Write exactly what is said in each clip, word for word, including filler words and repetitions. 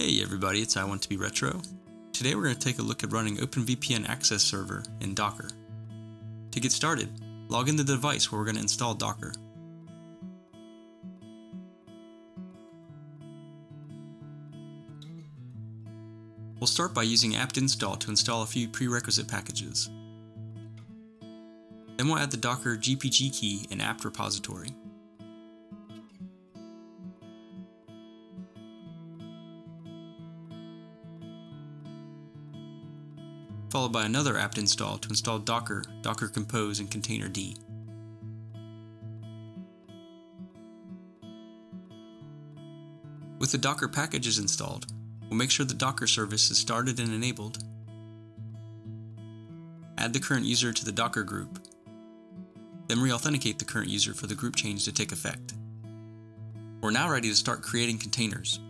Hey everybody, it's i twelve bretro. Today we're going to take a look at running OpenVPN Access Server in Docker. To get started, log into the device where we're going to install Docker. We'll start by using apt install to install a few prerequisite packages. Then we'll add the Docker G P G key in apt repository. Followed by another apt install to install Docker, docker-compose, and Containerd. With the Docker packages installed, we'll make sure the Docker service is started and enabled. Add the current user to the Docker group, then re-authenticate the current user for the group change to take effect. We're now ready to start creating containers.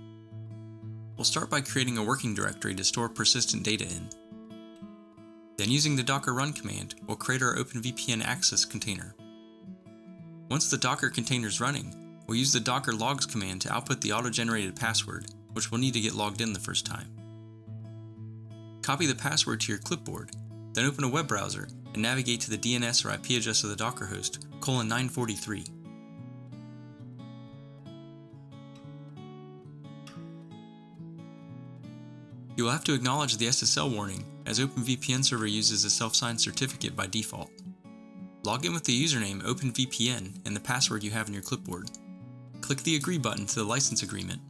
We'll start by creating a working directory to store persistent data in. Then using the docker run command, we'll create our OpenVPN access container. Once the Docker container is running, we'll use the docker logs command to output the auto-generated password, which we'll need to get logged in the first time. Copy the password to your clipboard, then open a web browser and navigate to the D N S or I P address of the Docker host, colon nine forty-three. You will have to acknowledge the S S L warning, as OpenVPN server uses a self-signed certificate by default. Log in with the username OpenVPN and the password you have in your clipboard. Click the Agree button to the license agreement.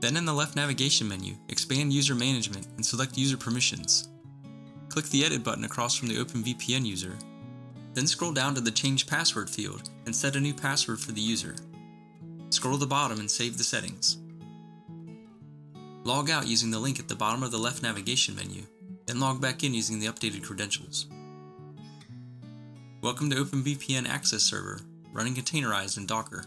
Then in the left navigation menu, expand User Management and select User Permissions. Click the Edit button across from the OpenVPN user. Then scroll down to the Change Password field and set a new password for the user. Scroll to the bottom and save the settings. Log out using the link at the bottom of the left navigation menu, then log back in using the updated credentials. Welcome to OpenVPN Access Server, running containerized in Docker.